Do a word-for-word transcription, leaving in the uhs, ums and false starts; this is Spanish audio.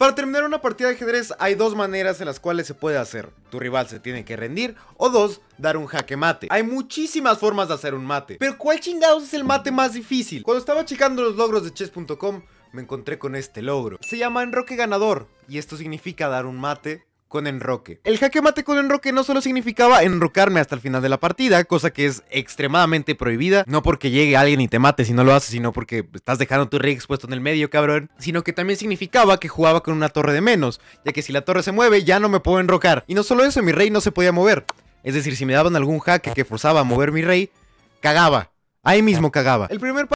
Para terminar una partida de ajedrez hay dos maneras en las cuales se puede hacer: tu rival se tiene que rendir, o dos, dar un jaque mate. Hay muchísimas formas de hacer un mate, pero ¿cuál chingados es el mate más difícil? Cuando estaba checando los logros de chess punto com me encontré con este logro. Se llama Enroque Ganador y esto significa dar un mate con enroque. El jaque mate con enroque no solo significaba enrocarme hasta el final de la partida, cosa que es extremadamente prohibida, no porque llegue alguien y te mate si no lo haces, sino porque estás dejando tu rey expuesto en el medio, cabrón, sino que también significaba que jugaba con una torre de menos, ya que si la torre se mueve ya no me puedo enrocar. Y no solo eso, mi rey no se podía mover, es decir, si me daban algún jaque que forzaba a mover mi rey, cagaba, ahí mismo cagaba. El primer